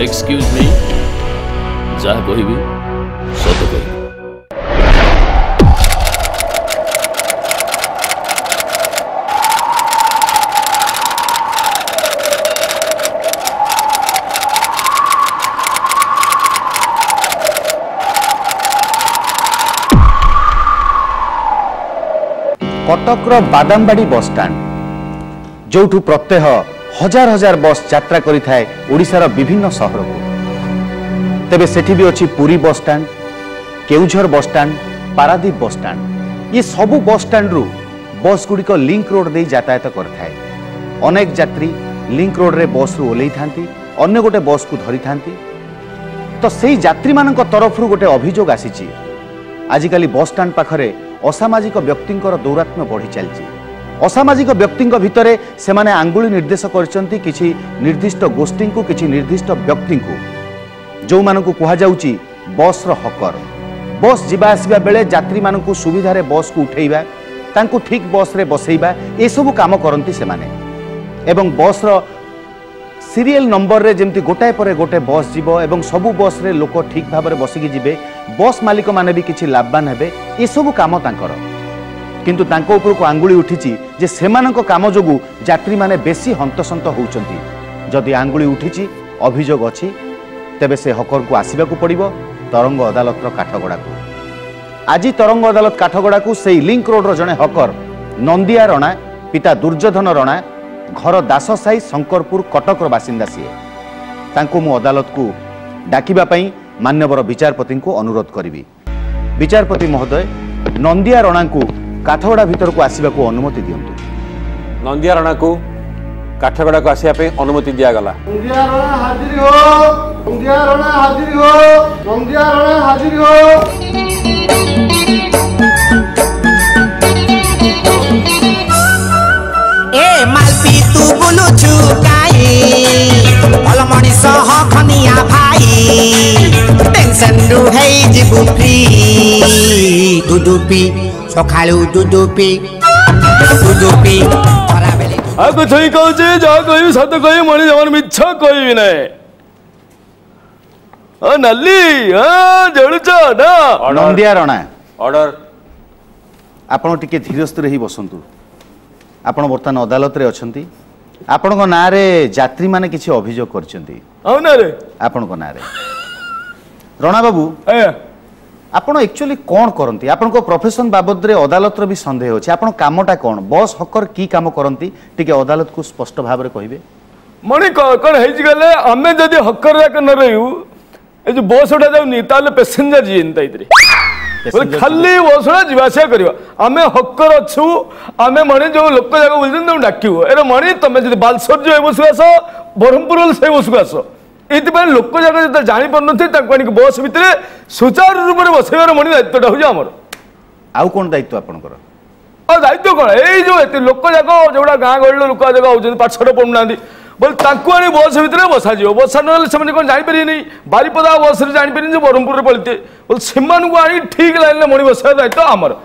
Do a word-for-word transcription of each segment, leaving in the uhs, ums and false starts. Excuse me जा कहिबी सत कहिबी। Cuttack Badambadi bus stand जो प्रत्यह हजार हजार बस यात्रा करी थाए ओडिशार विभिन्न सहर को, तेबे सेठी भी अछि Puri bus stand, Keonjhar bus stand, Paradip bus stand. ये सबू बस स्टैंड रु बस गुड़िक लिंक रोड दे यातायात कर थाए। अनेक यात्री लिंक रोड रे बस रु ओल्लै थांती, अन्य गोटे बस को धरी थांती। तो सेही यात्री मानक तरफ रु गोटे अभियोग आसीछि, आजिकाली बस स्टैंड पाखरे असामाजिक व्यक्तिंकर दौरात्म्य बढ़ी चलछि। असामाजिक व्यक्तिंक भितरे सेमाने आंगुली निर्देश करछन्ति किछि निर्दिष्ट गोष्ठींकु, किछि निर्दिष्ट व्यक्तिंकु, जो मानकु कुहा जाउछि बस रो हकर। बस जिबा आसीबा बेले यात्री मानकु सुविधा रे बस को उठैबा, तांकु ठीक बस रे बसैबा, ए सब काम करन्ति सेमाने। एवं बस रो सीरियल नंबर रे जेमति गोटाए परे गोटे बस जीवो एवं सबु बस रे लोक ठीक भाव रे बसिकी जीवे, बस मालिक माने भी किछि लाभवान हेबे, ए सब काम तांकर। किंतु तांको उपर को आंगुली उठीची जे सेमानक काम जोगु यात्री माने बेसी हंतसंत होउचंती। जदि आंगुली उठीची अभियोग अछि तेबे से हकर को आसीबाकू पड़िबो तरंग अदालत रो काठगोडाकू। आजि तरंग अदालत काठगोडाकू सेही लिंक रोड रो जने हकर नंदिया रणा, पिता दुर्योधन रणा, घर दास साई, शंकरपुर, कटक बासिंदा सीए। तांको मु अदालत को डाकिबा पई मान्यवर विचारपति को अनुरोध करी। विचारपति महोदय नंदिया रणा को काठगड़ा भीतर को आसीबा को अनुमति दियंतु। नंदिया रणा को काठगड़ा को आसीबा पे अनुमति दिया गला। नंदिया रणा हाजिर हो, नंदिया रणा हाजिर हो, नंदिया रणा हाजिर हो। ए मालपी तू बोलुछु काई भल मनीष ह खनिया भाई टेंशन रु हेई जिबु फ्री दुदुपी सखालू दुदुपी दुदुपी खरा बेली आ कथई कहू छी जा कहू सत कहू मणि जवन मिछ कहू नै। ओ नल्ली ओ जळुचो ना नंदिया रणा ऑर्डर। आपण टिके धीरस्थ रही बसंतु। आपण वर्तमान अदालत रे अछंती। आपण को ना रे यात्री माने किछि अभियोग करछंती। औ ना रे आपण को ना रे रणा बाबू ए आपण एक्चुअली कौन करती? आपण को प्रोफेशन बाबद रे अदालत रो भी संदेह अछि। आपण कामटा कोन? बस हकर की काम करती टिके अदालत को स्पष्ट भाव रे कहबे। मणि कोन हेइ गेले हमें जदी हकर रे न रहू ए जो बस उठा जाउ नी ताले पैसेंजर जिन ताई रे खाली बसडा जीवासिया करबा हमें हकर अछु। हमें मणि जो लोक जगह बोलछन त डाकियो ए मणि तमे जदी बालसर जो ए बस आसो ब्रह्मपुर से बस आसो इतने लोक जगह जानी पारे बस भितर सुचारू रूप से बसइबार मणि दायित्व हूँ आमर। आउ कौन दायित्व आपणकर? दायित्व कौन ये लोक जगह जोड़ा गाँ गहल लोक जगह होती पाठशाठ पढ़ुना बोले बस भितर बसा जाओ बसा ना से कौन जापर नहीं बारिपदा बस जापर ब्रह्मपुर पलते बोले से आनी ठीक लाइन में मणि बसइार दायित्व आमर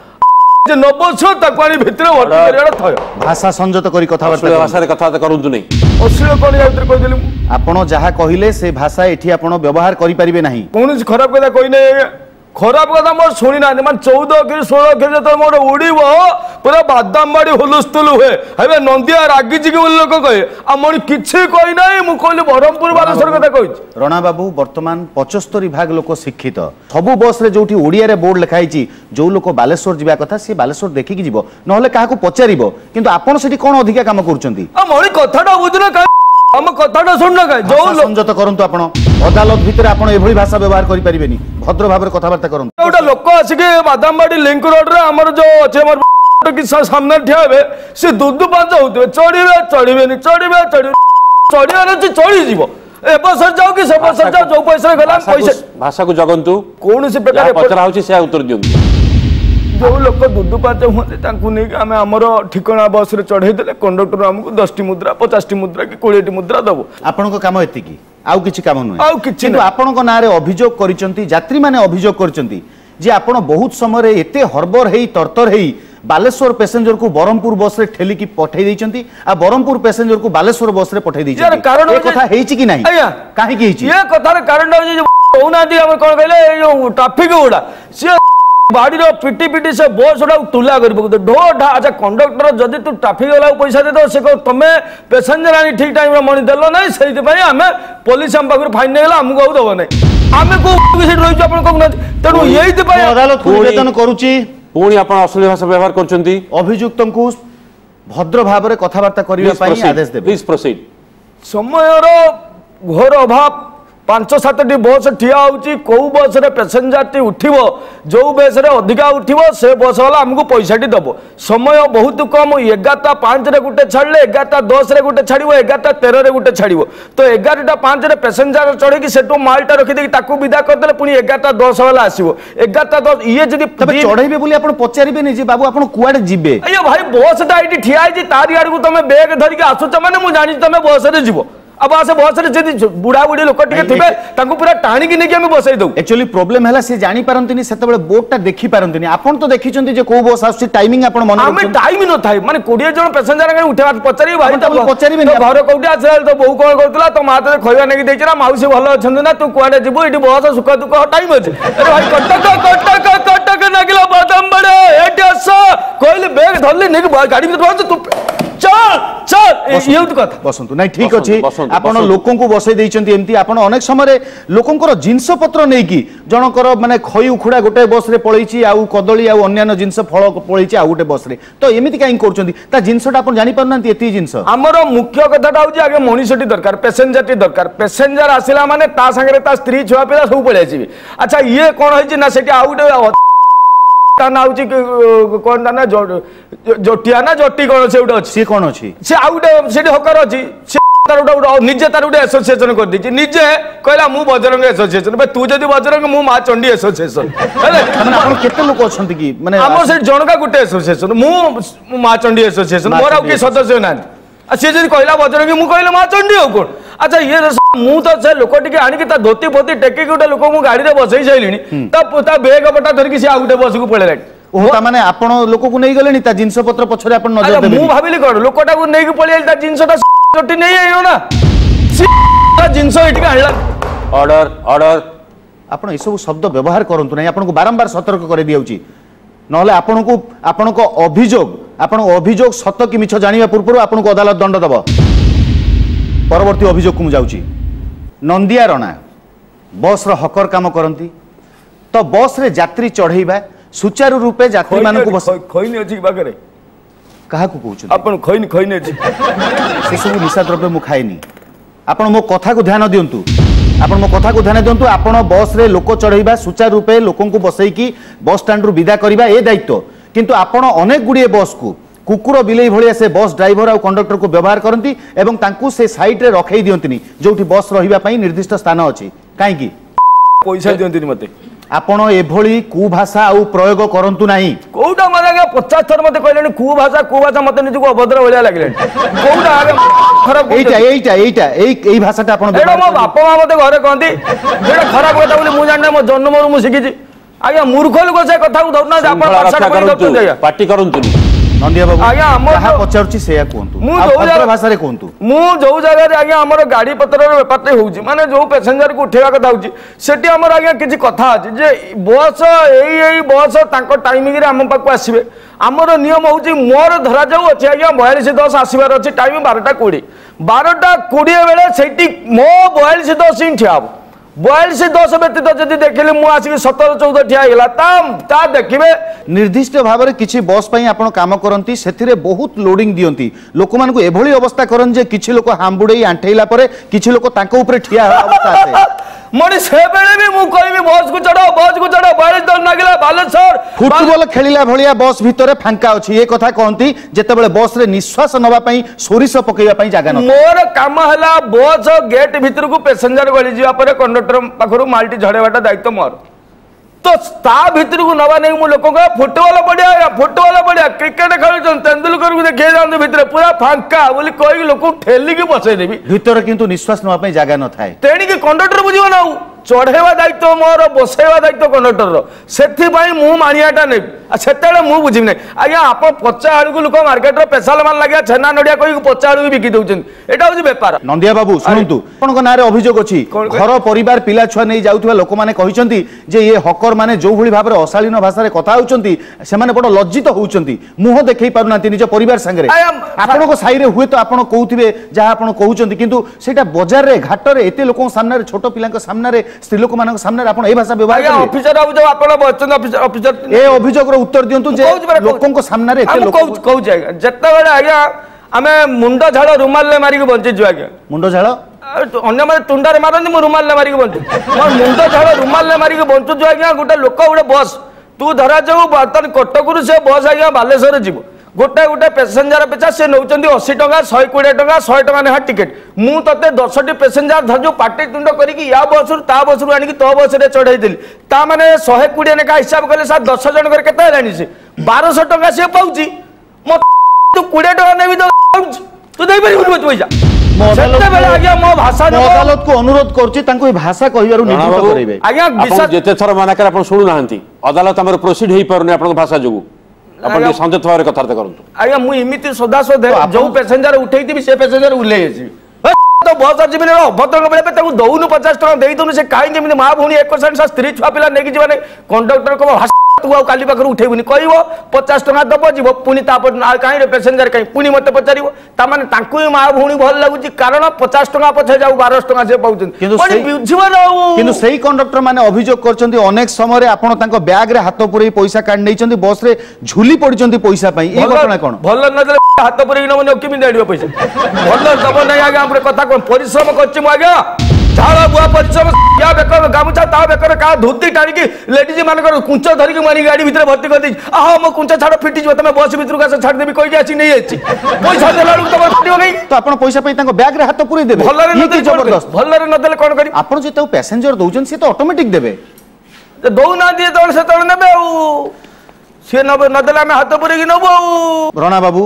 जे न बसो ताको आनी भितर भर्ती करिया थयो। भाषा संयत करी कथाबार्ता भाषा रे कथाबार्ता करंतु नै अश्लील कोन या भितर कहि देलु। आपण जहा कहिले से भाषा एठी आपण व्यवहार करि परिबे नाही। कोनोस खराब कथा कहि नै। खराब कथा मोर सुनि ना मान चौदह के सोलह के जत मोर उडीबो पूरा बादामबाड़ी हुलुस्तुल हुए हबे नंदिया रागी जी के लोक कहे आ मणि किछि कहि नै। मु कहले ब्रह्मपुर बालेश्वर कथा कहि। रणा बाबू वर्तमान पचहत्तर भाग लोक शिक्षित। सबु बस रे जोठी ओडिया रे बोर्ड लिखाई छी जो लोक बालेश्वर जिबा कथा से बालेश्वर देखि कि जीवो नहले काहा को पचारिबो किंतु आपण सेठी कोन अधिका काम करूचंती। आ मणि कथाडा बुझना का हम कथाडा सुनना का जो समझत करंतु। आपण अदालत भितर आपण एभली भाषा व्यवहार करि परिबे नि। भद्र भाव कथबार्ता करंतु। ओटा लोक आसी के बादामबाड़ी लिंक रोड रे हमर जो अछे हमर कि सामने ठेबे से दुदु पांच होतबे चढ़ीबे चढ़ीबे नि चढ़ीबे चढ़ी चढ़ियारे से चढ़ी जीवो ए बसर जाओ कि सब बसर जाओ जो पैसा गला पैसा भाषा को जगंतु कोन से प्रकार पचरा होछि से उत्तर दियौ। जो लोक दुदु पांच होते तांकु नै कि हमें हमर ठिकाना बस रे चढ़े देले कंडक्टर हमकु दस टी मुद्रा पचास टी मुद्रा कि बीस टी मुद्रा दबो। आपण को काम एति कि आउ किछि काम नै आउ किछि नै। आपण को नारे अभियोग करिसंती यात्री माने अभियोग करिसंती जे आपण बहुत समय रे एते हरबर हेई तरतर हेई बालेश्वर पैसेंजर को ब्रह्मपुर बस रे ठेलिकी पठाई दैछंती आ ब्रह्मपुर पैसेंजर को बालेश्वर बस रे पठाई दैछंती कारण ए कथा हेछि कि नाही काहे कि हेछि ए कथार कारण जे कोना दि हम कोन कहले ए जो ट्रैफिक उडा से बाड़ी रो पिटी पिटी से बस उडा तुला करबो ढोढा अच्छा कंडक्टर जदी तू ट्रैफिक वाला पैसा दे दो से को तमे पैसेंजर आनी ठीक टाइम रे मनी देलो नाही सेहि भाई हमें पुलिस हम बगर फाइन नेला हम को दबो नाही हमें को किसे रोइ अपन को न तनु यही भाई अदालत निवेदन करूची पुणी आप अश्लील भाषा व्यवहार करछंती अभियुक्त को भद्र भाव में कथबार्ता करने आदेश देबे प्लीज प्रोसीड समय घोर अभाव पांच सातटी बस ठिया होची को बस रे पैसेंजर टी उठिबो जो बस रे अधिका उठिबो से बस वाला हमको पैसा टी दबो समय बहुत कम एगारटा पांच रे गुटे छाड़ले एगारटा दस रे गुटे छाड़िबो एगारटा तेरह रे गुटे छाड़िबो तो एगारटा पांच रे पैसेंजर चढ़े कि सेटो मालटा रखि देकी ताकू विदा कर देले पुनी एगारटा दस वाला आसीबो एगारटा दस ये जदी तबे चढ़ाइबे बोली आपण पचारीबे नै जे बाबू आपण कुआड जिबे अयो भाई बस ता आईटी ठिया जे तारी आड़ को तमे बैग धरि के आसो त माने मु जानि तमे बस रे जिबो अब आसे बहुत सारे जदी बुढा बुढी लोक टिके थिबे तांको पूरा टाणी कि नै कि हम बसै दउ एक्चुअली प्रॉब्लम हला से जानि पारंतनी सेतबेले बोर्ड ता देखि पारंतनी आपन तो देखि चंती जे को बस आसी टाइमिंग आपन मन हम टाइम न थाई माने बीस जन पैसेंजर के उठा पचरी भाई तो पचरी नै घर कोठी आसेल तो बहु कोन करतला तो माते खोइवा नै कि देचरा माउसी भलो अछन ना तू कुआडे जिबो इडी बस सुख दुख टाइम अछि अरे भाई कटक कटक कटक नगिलो बदम बडे एडस कोइल बैग धरली नै गाडी में तो तू चल चल ये कथा बसंतु नहीं ठीक अच्छे आपण लोक बसई देती अनेक समय लोकंर जिनस पत्र नहीं कि जनकर मानने खई उखुड़ा गोटे बस रे पलैची आउ कदली आउ अन्य जिनस फल पलैची आउ गोटे बस रे तो एमती कहीं कर जिनसटा आप जानी पार ना ये जिनस आमर मुख्य कथा आगे मनुष्यटी दरकार पैसेंजर टी दरकार पैसेंजर आसला माने ता सांगे ता स्त्री छुआ पिला सब पलैसी अच्छा ये कौन होना से आउ गोटे ताना उची कोन ताना जोटिया ना जोटी कोन से उडा से कोन अछि से आउडे सेडी हकर अछि से तार उडा निजे तार उडा एसोसिएशन कर दिछि निजे कहला मु बजरंग एसोसिएशन बे तू जदी बजरंग मु मा चंडी एसोसिएशन अरे माने आपण केते लोक अछंती की माने हमर से जनका गुटे एसोसिएशन मु मा चंडी एसोसिएशन मोर के सदस्य ना आ से जदी कहला बजरंग मु कहले मा चंडी हो कोन अच्छा ये मु तो से लोक टिके आनी कि ता धोती पोती टेके गोटे लोक मु गाड़ी रे बसई जाइलिनी ता पोता बेग बटा धर कि से आ गोटे बस को पळेले ओ ता माने आपण लोक को नै गेलेनी ता जिंस पत्र पछरे आपण नजर देबे मु भाबिली कर लोकटा को नै कि पळेले ता जिंसटा टोटी नै आइयो ना ता जिंस एटिका हला ऑर्डर ऑर्डर आपण ए सब शब्द व्यवहार करंतु नै आपण को बारंबार सतर्क कर दियौ छी नहले आपण को आपण को अभियोग आपण अभियोग सत्य कि मिछ जानिबा पूर्व आपण को अदालत दंड दबो परवर्ती अभियोग को जाउची नंदिया रणा बस हकर काम करती तो बस रे यात्री चढ़ेबा सुचारू रूपे यात्री मान को बस खोइने अछि बागरे कहा को कहू अपन खोइन खोइने अछि से सब निशा द्रव्य मु खाइनी आपण मो कथा को ध्यान दियंतु आपण मो कथा को ध्यान दियंतु आपण बस रे लोक चढ़ेबा सुचारू रूपे लोकन को बसई की बस स्टैंड रु विदा करबा ए दायित्व किंतु आपण अनेक गुडी बस को कुकुर बिलई भलिया से बस ड्राइवर और कंडक्टर को व्यवहार करती से साइड रे रखई दियंतनी जो बस रही निर्दिष्ट स्थान अच्छी कहीं पैसा दियंतनी मते आपण एभली कुभाषा आ प्रयोग करंतु नाही कोउटा माने पचास थर मते कहलेनी कुभाषा कुभाषा मते निजु को अभद्र भलिया लागले कोउटा आगे खराब एटा एटा एटा एई एई भाषाटा आपण एडा मो बाप मा मते घरे कहंती एडा खराब होता बोली मु जानना मो जन्ममरु मु सिखिजी आगे मूर्ख लोग से कथा धरना आपण भाषा करंतु पार्टी करंतु नंदिया बाबू आगे हम पचारू से कहतु भाषा कहतु मु जो जगह आगे आम गाड़ी पतर बेपार हो माने जो पैसेंजर को उठेवा कथा होटी आम आगे किसी कथा अच्छे बस यही बस टाइमिंग आम पाक आसवे आमर नियम हूँ मोर धरा जाऊ अच्छे आज्ञा बयालीस दस आसबार अच्छे टाइम बारटा कोड़े बारटा कोड़े बेले से मो बयालीस दस हिं ठिया हम बयालीस दस व्यतीत जब देखिले मु आसिक सतर चौदह ठिया देखिए निर्दिष्ट भाव में किसी बस पर काम करती से बहुत लोडिंग दियंती लोक मानक एभली अवस्था करन किसी लोक हांबुड़े आंठेला किसी लोक ठिया मणि से बेले भी मु कहबी बस को चढ़ो बस को चढ़ो बयालीस दल नागिला बालेश्वर फुटबॉल खेलिला भलिया बस भितरे फांका अछि ए कथा कहंती जते बेले बस रे निश्वास नबा पई सोरिस पकैया पई जागा न मोर काम हला बस गेट भितर को पैसेंजर गली जिवा पर कंडक्टर पाखरु मालटी झड़ेवाटा दायित्व मोर तो ता भितर को नबा नै मु लोक को फुटबॉल बढ़िया फुटबॉल बढ़िया क्रिकेट खेलु जन तेंदुलकर को देखे जान भितर पूरा फांका बोली कोइ लोक ठेली के बसै देबी भितर किंतु निश्वास नबा पई जागा न थाए तेणी के कंडक्टर बुझियो ना चढ़ेवा दायित्व मोर बसैवा दायित्व कंडक्टर से मानियाटा नेबी से मुझ बुझीना आज्ञा आप पचा आलू को लोक मार्केट रेसाल मान लगे छेना नड़िया कही पचा आलू भी बिकी दौरान यहाँ हूँ बेपार। नंदिया बाबू शुणु आप ना अभियोग अच्छी घर पर पिला छुआ नहीं जाऊा लोक मैंने ये हकर मैंने जो भाव में अशालीन भाषा कथा होने बड़ लज्जित होती मुह देख पार ना निज पर सागर आपन साई में हूँ तो आप कौथे जहाँ आप कहते कि बजार में घाटर एत लोक सामने छोट पिला सामने स्त्री लोक मान सामने आप भाषा व्यवहार उत्तर दिंतु लोक सामने जिते बड़े आज्ञा आम मुंड झाड़ रुमाल मारिक बंचीचु आज्ञा मुंड झाड़ अन्य तुंडार मारती मुझ रुमाल मारिक बंचु मुंड झाड़ रुमाल मारिक बंचुचु आज्ञा गोटे लोक गोटे बस तू धरा जाऊ बर्तमान कटकू से बस आज्ञा बालेश्वर जीव गोटे गोटे पैसेंजर पिछा से नौ अशी टाँह शहे कोड़े टाँह शहे टाँह लेखा टिकेट मुझ ते दस टी पैसेंजर धर जो पार्टी तुंड करी या बस रु ता बस रु आनिक तो बस रे चढ़ाई मैंने शहे कोड़े लेखा हिसाब कले सार दस जनकर के बारश टाँह सी पाँच मत तू कोड़े टाँह नेबी तू दे पार्टी पैसा अदालत को अनुरोध करुँ भाषा कह जिते थर माना शुणुना अदालत प्रोसीड हो पार नहीं भाषा जो संयत भाव में कथबार्ता करूँ मुझे इमती सदा सदे जो पैसेंजर उठे से पैसेंजर उल्लेजी तो बस अच्छी अभद्र दौन पचास टाँग दे दून से कहीं माँ भाई एक स्त्री छुआ पिला नहीं जाने कंडक्टर कह तू आ काली पाखर उठेबुनि कह पचास टाँह दब जीव पुणी कहीं पैसेंजर कहीं पुणी मत पचार माँ भाई भल लगुच कारण पचास टाँह पचे जाऊ बारश टाँह से पाँच कंडक्टर मैंने अभियोग कर समय आप बैग रे हाथ पुरे पैसा कार्ड नहीं बस रे झूली पड़ी पैसा भल न हाथ पुरे नब पैसा भल दब ना आगे आप कथा कौन परिश्रम कर झाड़ा बुआ परिश्रम या बेकर गामुछा ता बेकर का धोती टाणिकी लेडीज मानकर कुंच धरिक मारी गाड़ी भितर भर्ती कर देछि आहा मो कुंच छाड़ फिटि जब तमे बस भितर का छाड़ देबी कहि आछि नै आछि पैसा देला लोक त बटियो नै तो आपन पैसा पई ताको बैग रे हाथ पुरै देबे भल्ला रे न देले जबरदस्त भल्ला रे न देले कोन करी आपन जे त पैसेंजर दउजन से त ऑटोमेटिक देबे दउ ना दिए त से त नेबे औ से नबे न देला में हाथ पुरै कि नबो रणा बाबू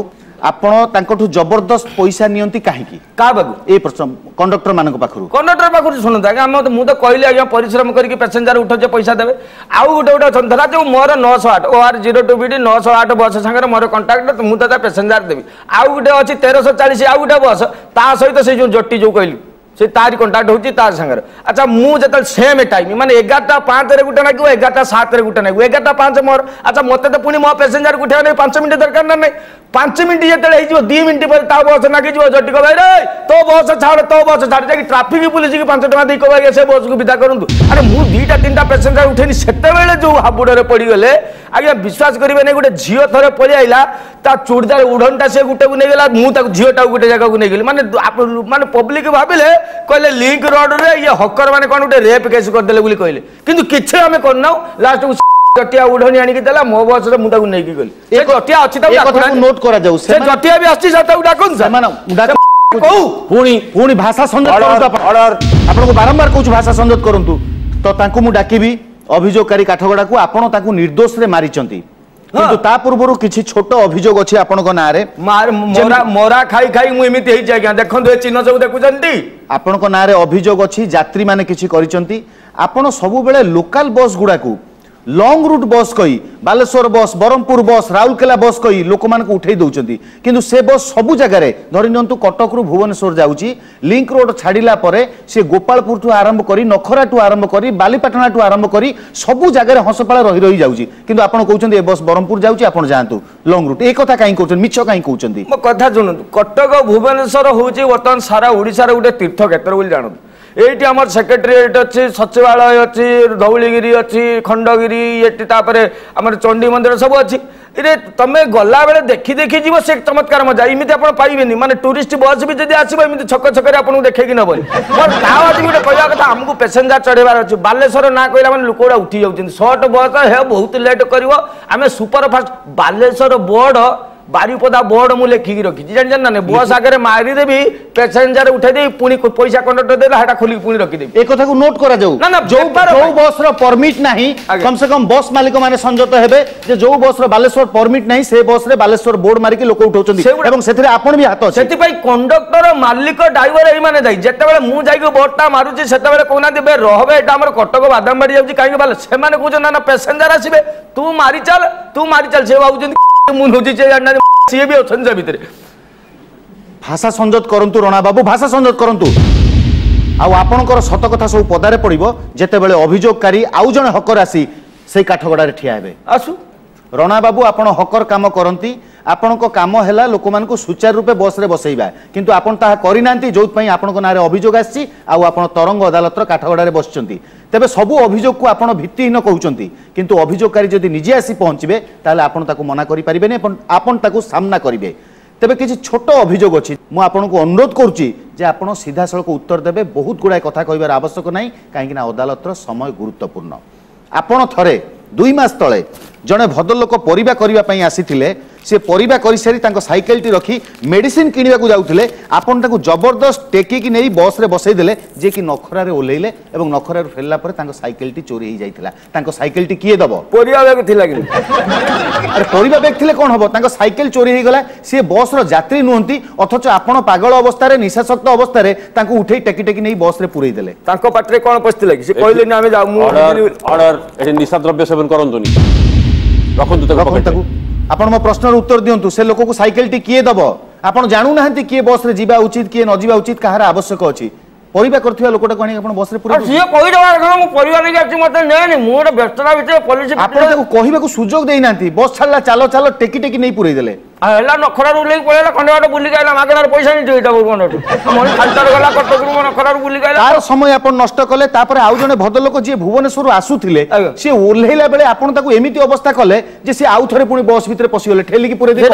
आपन जबरदस्त पैसा नियंती काहेकी का बाबू ए प्रश्न कंडक्टर मान पाखु कंडक्टर पाखु शुणु आगे मुझे तो कहली आज परिश्रम करके पैसेंजर उठे पैसा देवे आउ गोटे गोटे धरा जो मोर नौश आठ ओ आर जीरो टू बीट नौश आठ बस सागर मोर कंट्राक्ट मुझे पैसेंजर देवी आउ गोटे अच्छी तेरश चालीस आउ गोटे बस ता सहित से जो जटी जो कहली से तारी कंट्राक्ट होती तार सागर अच्छा मुझे सेम टाइम मानते एगारटा पाँच रे गोटे नागो एगारटा सात रे गोटे नागो एगारटा पाँच मोर अच्छा मतलब तो पुणी मो पैसेंजर उठा नहीं पांच मिनट दरकार ना नहीं पांच मिनट जिते दी मिनट पर बस नागि जटी कह भाई तो बस छाड़ तो बस छाड़ जा ट्राफिक पुलिस की पांच टाँह देख भाई से बस को विदा करूँ अरे मुझ दीटा तीन पैसेंजर उठेनि से जो हाबुड़े पड़गले आज्ञा विश्वास करेंगे नहीं गोटे झील थे पलिया चूड़दार उड़नटा से गोटे को नहींगला मुझे झीटा गोटे जगह को नहींगली मानते मानते पब्लिक भाविले कहले लिंक रोड रे ये हकर माने कौन गोटे रेप केस करदे बोली कहले किंतु किछ आमे करना लास्ट को जटिया उड़नी आनी देला मो बस रे मुदा को नै की गली ए जटिया अछि त डाकना नोट करा जाउ से जटिया भी अछि साता डाकन से माने कहू पुणी पुणी भाषा संदत करू ऑर्डर आपण को बारंबार कहू भाषा संदत करंतु तो तांको मु डाकीबी अभियोगकारी काठगडा को आपण तांको निर्दोष रे मारिचंती किंतु ता पूर्व किसी छोट अभियोग अच्छी आपण को नारे मोरा मोरा खाई खाई मु एमिति हे जाय देखन दे चिन्ह सब देखुचंती आपण को नारे अभियोग अच्छी यात्री माने किसी करिचंती आपण सब बेले लोकल बस गुडा को लॉन्ग रूट बस कही बालेश्वर बस ब्रह्मपुर बस राउरकेला बस कही लोक मान उठे दौरान किंतु से बस सबू जगार धरी नि कटक रु भुवनेश्वर जाऊँगी लिंक रोड छाड़ा पर से गोपालपुर ठू आरंभ कर नखरा ठू आरंभ कर बालीपाटणा ठू आरंभ कर सबू जगह हंसपाड़ा रही रही जाऊँगी किंतु आप कहते ए बस ब्रह्मपुर जाऊँगी आप जातु लंग रूट एक कथा कहीं कहते मिछ कहीं कहते मो कथा शुणु कटक भुवनेश्वर हूँ बर्तमान सारा ओडार गोटे तीर्थ क्षेत्र बोली जानते ये आम सेक्रेटेरिएट अच्छी सचिवालय अच्छी धौलीगिरी अच्छी खंडगिरी ये तापरे आम चंडी मंदिर सब अच्छी ये तुम्हें गला बेले देखी देखी जीव से चमत्कार मजा इमती आप पाइबे माने टूरिस्ट बस भी जब आसो एम छक छक आपको देखिए नब आज गोटे कहवा कथा आमको पैसेंजर चढ़ेबार अच्छे बालेश्वर ना कहला मैंने लोक उठी जाऊँ सर्ट बस है बहुत लेट कर आम सुपरफास्ट बालेश्वर बोर्ड बारिपदा बोर्ड मुझे लिखिकी रखी जानते ना बस आगे मारिदेवी पैसेंजर उठेदे पुणी पैसा कंडक्टर देटा खोलिक पुणी रखिदेवी एक कथा नोट करा जाऊ ना ना जो जो बस रो परमिट नाही कम से कम बस मालिक माने संजत हेबे जे जो बस रो बालेश्वर परमिट नाही से बस रे बालेश्वर बोर्ड मार के लोक उठाउचंदी एवं सेथिरे आपण भी हाथ सेति पई कंडक्टर मालिक ड्राइवर एई माने दाई जेते बेले मु जाई के बोर्डटा मारुची सेते बेले कोना दिबे रहबे एटा हमर कटक बादामबाड़ी जाउची काई बाले से माने कोजो ना ना पैसेंजर आसीबे तू मारी चल तू मारी चल से बाउजंदी मु नोजी जे जानना से भी अछन जा भीतर भाषा संजत करंतु रणा बाबू भाषा संजत करंतु आउ आपणकर सत कथा सब पदारे पड़ो जिते बड़े अभियोगकारी आउ जन हकर आसी से काठगड़ा ठिया हे आसु रणा बाबू आप हकर कम करती आपण कम है लोक मूँ सुचारू रूपे बस रे बसईवा किंतु आपण ताहा करि नांती जो आपण नारे अभियोग आसी आउ आपण तरंग अदालतर काठगड़े बसचंती तेबे सबु अभियोग को आपण भित्तिहीन कहउचंती किंतु अभियोगकारी जदि निजे आसी पहुँचबे ताले आपण ताकु मना करि परिबेनी आपण ताकु सामना करिवे तेबे किसी छोट अभियोग अच्छी मुझे आपको अनुरोध करुँच सीधा सड़क उत्तर देवे बहुत गुड़ाए कथा कहबार आवश्यक ना कहीं अदालतर समय गुरुत्वपूर्ण आपण थरे दुई मास तले जड़े भद्रलोक परिबा करिबा पई आसीथिले से परिबा करि सारी तांको साइकिल टी रखी मेडिसिन किनिबा को जाउथिले आपण तांको जबरदस्त टेकी कि नै बस रे बसै देले जे कि नखरा रे ओलेइले एवं नखरा रे फेलला पर तांको साइकिल टी चोरी हे जाइथिला तांको साइकिल टी किए दबो परिबा बेग थिला कि अरे परिबा बेग थिले कोन हबो तांको साइकिल चोरी हे गला से बस रो यात्री नोंती अथच आपण पागल अवस्था रे निशासक्त अवस्था रे तांको उठै टेकी टेकी नै बस रे पुरै देले तांको पाटरे कोन पस्ति लागि से कहले नै आमे जाऊ ऑर्डर एठी निशाद्रव्य सेवन करंतुनी रखंतु तक पकड़तकु आपन मो प्रश्न उत्तर दियंतु से लोक को साइकिल टी किए दबो आपन जानू नाहंती किए बस रे जीवा उचित किए न जीवा उचित कहार आवश्यक अछि परिबा करथिया लोकटा कहि आपन बस रे पुरा जे कहि दबा रखन मो परिबा नै जाछि मते नै नै मोर व्यस्तता बिते पुलिस आपन को कहिबा को सुजोग देइ नांती बस छल्ला चालो चालो टेकी टेकी नै पुरै देले हला नखरा रुले पळेला खंडवाट बुली गयला मागणार पैसा नै देइटा बन मोर खालतर गला कटक रु नखरा रु बुली गयला तार समय आपन नष्ट कले तापर आउ जने भद्र लोक जे भुवनेश्वर आसुथिले से ओल्हेला बेले आपन ताको एमिति अवस्था कले जे से आउ थरे पुनी बस भीतर पसि गले ठेली की पुरै दे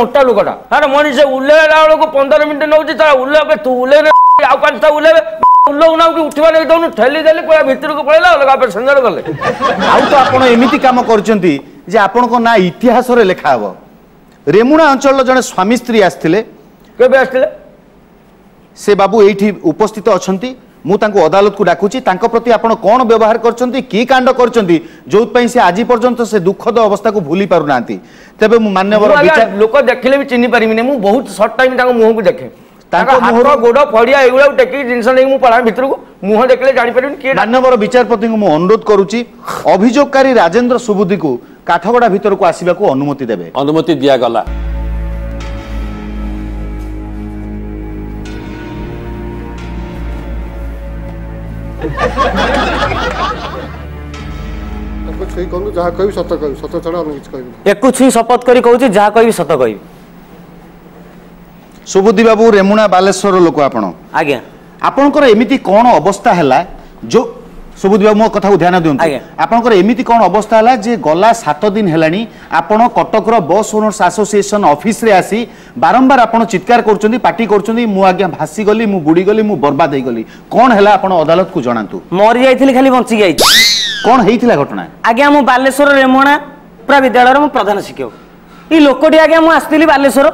मोटा लोकटा अरे मोनी से उल्हेला लोक पंद्रह मिनिट नउची ता उल्हेबे तू उल्हे आउ पांचटा उल्हेबे उल्लोना कि उठवा नै दउनु ठेली देली पळा भीतर को पळेला अलग आपन संजर गले आउ तो आपन एमिति काम करचंती जे आपन को ना इतिहास रे लेखा हबो रेमुणा अंचल जड़े स्वामी स्त्री आसथिले केबे आसथिले से बाबू एठी उपस्थित अछंती मु तांको अदालत को डाकुची तांको प्रति आपण कोन व्यवहार करचंती की कांड करचंती जोत पई से आजि पर्यंत से दुखद अवस्था को भूली पारु नांती तबे मु मान्यवर विचार लोक देखिले भी चिन्ह परिमिने मु बहुत शॉर्ट टाइम तांको मुह को देखे तांको मुहरो गोडो फड़िया एगुला टेकी जिंस नै मु पळा भीतर को मुह देखले जानि परिन के मान्यवर विचारपति को मु अनुरोध करूची अभियोगकारी राजेंद्र सुबुद्धि को काठगड़ा भीतर को आसवा को अनुमति देबे अनुमति दिया गला शपथ करी कहू जहा कह सत कह सुबुद्धि बाबू रेमुणा बालेश्वर लोक आपण आज्ञा आपणकर एमिति कोन अवस्था हैला जो सुबुद्धि बाबू मो कथा को ध्यान दियंतु आपनकर एमिति कोन अवस्था हला जे गला सात दिन हेलानी आपण कटक रो बस ओनर्स एसोसिएशन ऑफिस रे आसी बारंबार आपण चित्कार करचोंदी पार्टी करचोंदी मु आज्ञा भासी गली मु बुडी गली मु बर्बाद होई गली कोन हला आपण अदालत को जणांतु मरि जाईथिली खाली बंची जाई कोन हेइथिला घटना आज्ञा मु बालेश्वर रेमुणा पुरा विद्यालय मु प्रधान शिक्षक ई लोकडी आज्ञा मु आस्थिली बालेश्वर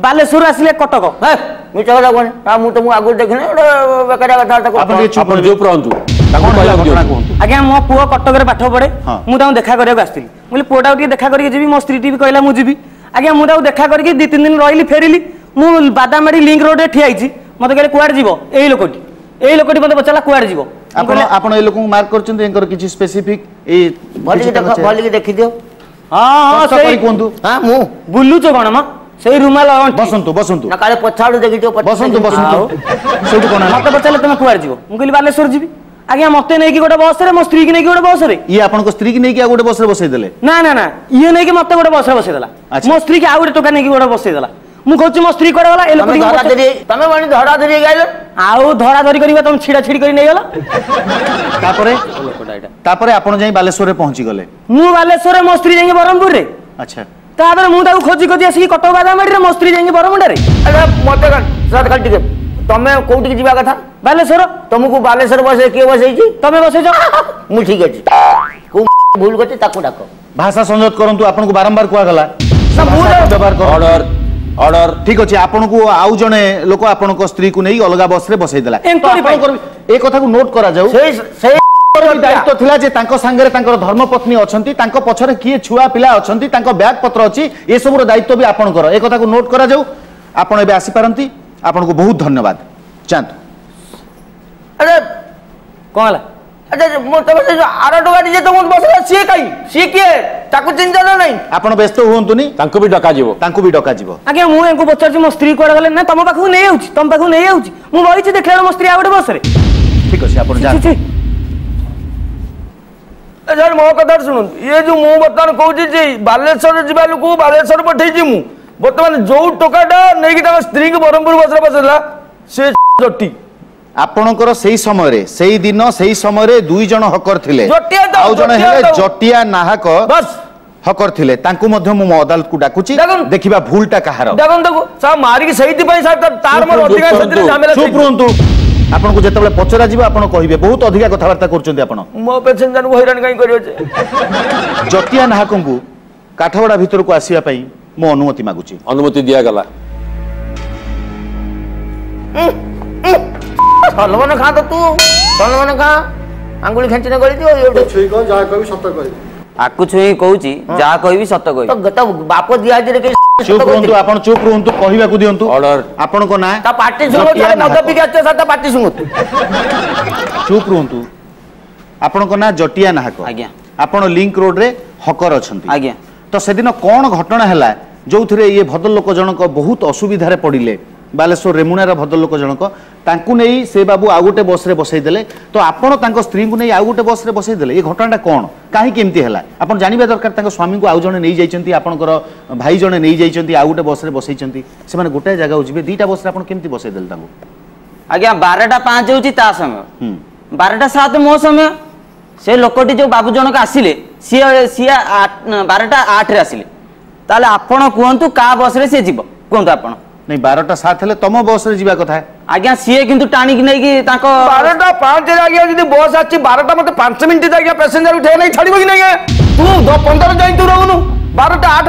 बालेश्वर आसिले कटक हे मु चला कोन आ मु तो मु आगु देखने बेकारा कथा को आपण जो प्रंतु आज्ञा मो पुओ कटक रे पाठ पढ़े मुझे देखा करके आसती पुओटा देखा करके मो स्त्री भी कहला मुझे आज्ञा मुझे देखा करके दि तीन दिन रही फेरिली मुझे बादामाड़ी लिंक रोड में ठिया मत कहले कुआड़ जीव यही लोकटी यही लोकटी मत पचारा कुआड़ जीव आप मार्क कर स्पेसिफिक भल देखी दिव हाँ हाँ मु बुलुच कौन म सेही रुमाल बसंतु बसंतु ना काले पछाड़ू देखी दिव बसंतु बसंतु सेठी कोना मत पचाले तुम कुआड़ जीव मु कहली बालेश्वर जीवी आज्ञा मत नहीं कि गोटे बस रे मो स्त्री की नहीं कि गोटे बस रे ये आपन को स्त्री की नहीं कि आ गोटे बस रे बसै देले ना ना ना ये नहीं कि मत गोटे बस रे बसै देला मो स्त्री की आ गोटे टोका नहीं कि गोटे बसै देला मु कहू मो स्त्री कोडे वाला ए लोक धरा धरी तमे वाणी धरा धरी गइल आउ धरा धरी करबा तुम छिड़ा छिड़ी करी नै गेल तापरे लोकटा एटा तापरे आपन जाई बालेश्वर रे पहुंची गले मु बालेश्वर रे मो स्त्री जाई बरमपुर रे अच्छा तापर मु ताको खोजी खोजी आसी कटक बादामडी रे मो स्त्री जाई बरमुंडा रे अरे मते साथ खाली टिके तमे कोउटी जीवा कथा बालेश्वर तुमको बालेश्वर बसे के बसै छी तमे बसै जा मु ठीक अछि को भूल गति ताको डाको भाषा संजोत करंतु आपन को बारंबार कुआ गला ऑर्डर ठीक अछि आपन को आउ जने लोक आपन को स्त्री को नहीं अलग बस रे बसई देला ए कथा को नोट करा जाऊ से से दायित्व थिला जे तांको संगे तांको धर्मपत्नी अछंती तांको पछरे किए छुआ पिला अछंती तांको बैग पत्र अछि ए सब रो दायित्व भी आपन कर ए कथा को नोट करा जाऊ आपन एबे आसी पारंती आपन को बहुत धन्यवाद चांद अरे कोला अरे मो तबे जो आराडो गाडी जे तो बसला से काई से के ताकु चिंता ना नहीं आपण व्यस्त होंतुनी तांको भी डका जीवो तांको भी डका जीवो आगे मु एंको बचर छी मो स्त्री कोड गले ना तम पाखु नै आउची तम पाखु नै आउची मु रहि छी देखले मो स्त्री आबडे बसरे ठीक अछि आपण जान ए जर मो कदर सुनु ये जो मु बतन कहू छी बालेश्वर जिबालु को बालेश्वर पठै छी मु बतमान जो टोकाडा नै कि ता स्त्री के बरमपुर बसरा बसला से जट्टी आपणकर सही समय रे सही दिन सही समय रे दुई जण हकर थिले आउ जण हेले जटिया नाहक बस हकर थिले तांकु मध्य मु अदालत को डाकुची देखिबा भूलटा कहारो देखन देखो सा मारी के सहीति पई सा तार मोर अधिकार सति झमेला चुप रहंतु आपन को जेतबले पचरा जीव आपन कहिबे बहुत अधिका कथा वार्ता करचोंदी आपन मो पेशेंट जन हैरान काई करियो जे जटिया नाहक को काठवडा भीतर को आसीया पई मो अनुमति मागुची अनुमति दिया गला सलमान खा तो तू सलमान खा अंगुली खंचने गली दियो यो छुई को जा कहबी सत कहबी आकु छुई कहूची जा कहबी सत कहबी तो तो बाप दिया जे के चुप रहंतु आपण चुप रहंतु कहिबा को दियंतु ऑर्डर आपण को ना ता पार्टी सुनो ता नद पिके छ सा ता पार्टी सुनो चुप रहंतु आपण को ना जटिया नाहक आज्ञा आपण लिंक रोड रे हकर अछंती आज्ञा तो सेदिन कोन घटना हला जोथरे ये भद्र लोक जनक बहुत असुविधा रे पडिले बालेश्वर रेमुणार भद्रलोक जनक तांकु नेई से बाबू आ गोटे बस रे बसई देले तो आपण तांको स्त्री को नेई आ गोटे बस रे बसई देले ए घटनाटा कोन काहे केमती हला आपण जानिबा दरकार तांको स्वामी को आ जने नेई जाइचंती आपनकर भाई जने नेई जाइचंती आ गोटे बस रे बसईचंती से माने गोटे जागा उजिबे दीटा बस रे आपण केमती बसई देले तांको आज्ञा बारह टा पाँच होउची ता समय बारह टा सात मो समय से लोकटी जो बाबू जनक आसीले सिया सिया बारह टा आठ रे आसीले ताले आपण कोहंतु का बस रे से जीव कोहंतु आपण नहीं बारह टा सात हेले तम बस रे जीवा कथा आज्ञा सीए किंतु टाणी कि नै कि ताको बारह टा पाँच रे आज्ञा जदी बस आछि बारह टा मते पाँच मिनिट आज्ञा पैसेंजर उठे नै छाड़िबो कि नै तू पंद्रह जाई तू रहनु बारह टा आठ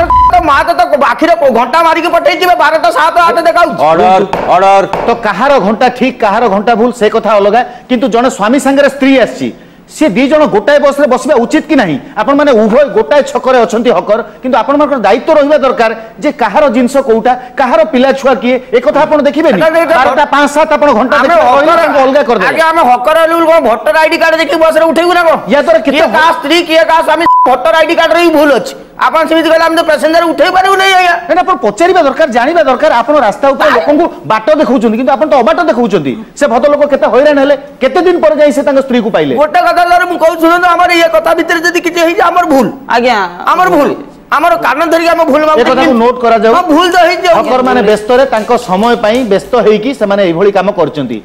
मा त तो बाखिर घंटा मारी के पठै जिवे बारह टा सात आठ देखाउ ऑर्डर ऑर्डर तो कहार घंटा ठीक कहार घंटा भूल से कथा अलगा किंतु जने स्वामी संग रे स्त्री आछि से दी जण गोटाए बस रे बसबा उचित कि नै आपण माने उभय गोटाए छकरे अछंती हकर किंतु आपण मानकर दायित्व रहबा दरकार जे कहारो जिंस कोउटा कहारो पिला छुआ किए ए कथा आपण देखिबे नि बारह टा पाँच सात आपण घंटा देखिबे अलग कर दे आगे हम हकर आलु को वोटर आईडी कार्ड देखि बस रे उठेबो ना को या तोर किए का स्त्री किए का स्वामी वोटर आईडी कार्ड रे भूल अछि आपण समिति कहला हम तो पैसेंजर उठे पारु नै आया एना पर पचरीबा दरकार जानिबा दरकार आपण रास्ता ऊपर लोकन को बाटो देखौचुन किंतु आपण तो अबाट देखौचुन से भद लोक केते होइरान हेले केते दिन पर जाई से तांग स्त्री को पाइले गोटे कथा दर मु कहू सुन तो हमर ये कथा भीतर जदी किछे हे हमर भूल आगे हमर भूल हमरो कारण धरि हम भूल बाबू को नोट करा जाऊ हम भूल जा हे जाऊ हकर माने व्यस्त रे तांको समय पई व्यस्त हे कि से माने ए भली काम करचंती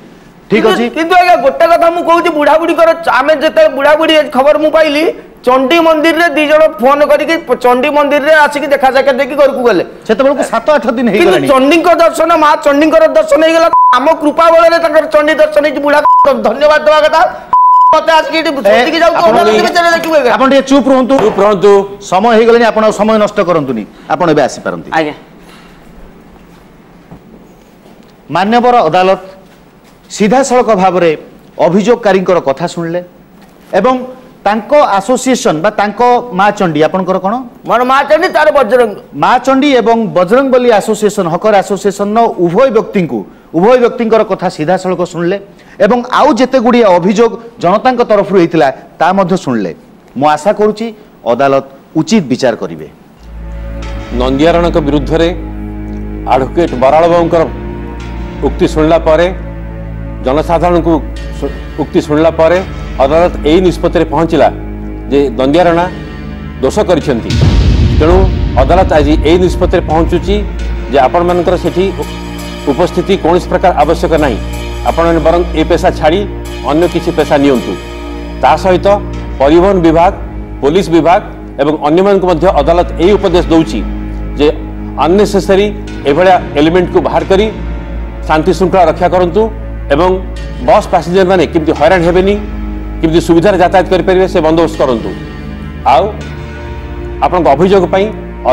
ठीक अछि किंतु आगे गोटे कथा मु कहू जे बुढा बुढी कर आमे जते बुढा बुढी खबर मु पाइली चंडी मंदिर रे दी जण फोन करी के चंडी मंदिर रे आसी के देखा जाके देखि घर को गेले सेते बेल को सात आठ दिन हे गेलनी चंडी को दर्शन मां चंडी को दर्शन हे गेला हम कृपा बल रे तांकर चंडी दर्शन हे बुढा धन्यवाद देवा कथा चुप रुहतु समय हो गलनी आपण समय नष्ट करंतुनी आपण एबे आसी पारंती आज्ञा मान्यवर अदालत सीधा सड़क भाव में अभियोगकारी कथा सुनले एवं तांको एसोसिएशन बा तांको मां चंडी आपनकर कोन मोर मां चंडी तार बजरंग मां चंडी एवं बजरंगबली एसोसिएशन हकर एसोसिएशन न उभय व्यक्ति को उभय व्यक्तिंकर कथा सीधा सड़क सुनले एवं आउ जेते गुडी अभियोग जनता तरफ होइतिला ता मध्य सुनले मो आशा करूची अदालत उचित विचार करिवे नंदियारण के विरुद्ध रे एडवोकेट बराल बाबूंकर उक्ति सुनला पारे जनसाधारण को उक्ति सुनला पारे अदालत एई निष्पत्ति रे पहुंचिला जे नंदियारणा दोष करिसेंती तेणु अदालत आज एई निष्पत्ति रे पहुंचुची जे आपण मानकर सेठी उपस्थिति कौन प्रकार आवश्यक नहीं आपण बर ए पेशा छाड़ी अन्य किसी पेशा नियंतु ता सहित परिवहन विभाग पुलिस विभाग एवं अन्य मान को मध्य अदालत यही उपदेश दौची जे अननेसेसरी एभड़ा एलिमेंट को बाहर करी शांति श्रृंखला रक्षा करंतु एवं बस पैसेंजर मैंने किमती हैरान हेबेनी किमती सुविधार यातायात करेंगे से बंदोबस्त करंतु आउ आपन अभियोग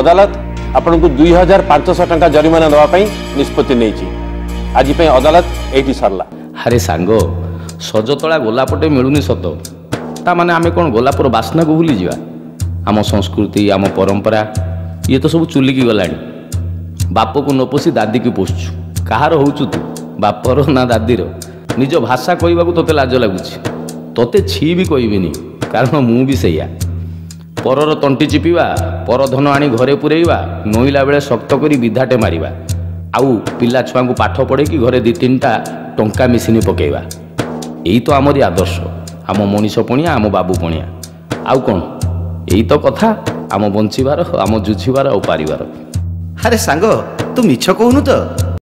अदालत आपण को दुई हजार पांच सौ टंका जरिमाना दवाई निष्पत्ति नहीं आज अदालत ये सरला। अरे सांग सजतला गोलापटे मिलूनी सत ता माने आमे कौन गोलापर बास्ना को भूली जावा आम संस्कृति आम परंपरा ये तो सब चुलिकी गला। बाप को न पोषी दादी की पोषु कहार होचु तू बापर ना दादीर निज भाषा कहवाक तोते लाज लगुच तोते छी भी कहबी कारण मु भी सैया परर तंटी चिपा पर धन आनी घरे पुरेवा नईला बेले शक्त करी विधाटे मारिबा आउ पिला छुआ को पाठ पढ़े कि घरे दी तीन टा टंका मिशिनी पकेवा यही तो आमरी आदर्श आम मनीषपणिया आम बाबूपणिया आउ कौन यही तो कथा आम बंचार आम जुझार आ पार। अरे सांग तू मिछ कहूनु तो